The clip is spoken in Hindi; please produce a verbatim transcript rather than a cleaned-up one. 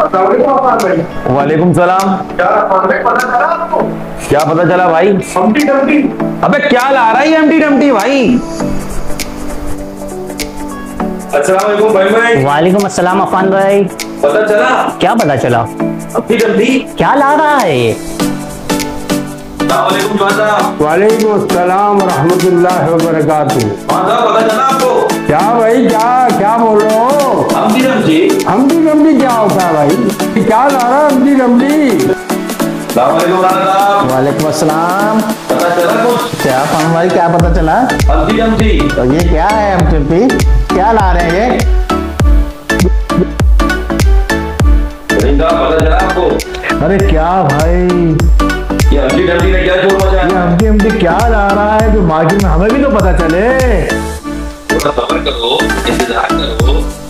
वालेकुम सलाम। क्या पता चला भाई? Humpty Dumpty. अबे क्या ला रहा है हम्प्टी डम्प्टी भाई? अस्सलाम भाई। वालेकुम अस्सलाम अफान भाई। पता चला? क्या पता चला? Humpty Dumpty. क्या ला रहा है ये? वालेकुम अस्सलाम रहमतुल्लाहि व बरकातहू। पता चला आपको? क्या भाई क्या क्या बोल रहे हो? Humpty Dumpty. हम्प्टी डम्प्टी क्या होता है भाई? क्या ला रहा है हम्प्टी डम्प्टी? वालेकुम अस्सलाम। पता चला कुछ? क्या फन भाई क्या पता चला? Humpty Dumpty. तो ये क्या है हम्प्टी डम्प्टी? क्या ला रहे हैं ये? पता चला आपको? अरे क्या भाई ये हम्प्टी डम्प्टी ने क्या छोड़ मचाया? ये हम्प्टी डम्प्टी क्या ला रहा है जो मार्केट में, हमें भी तो पता चले। थोड़ा सब्र करो, इंतजार करो।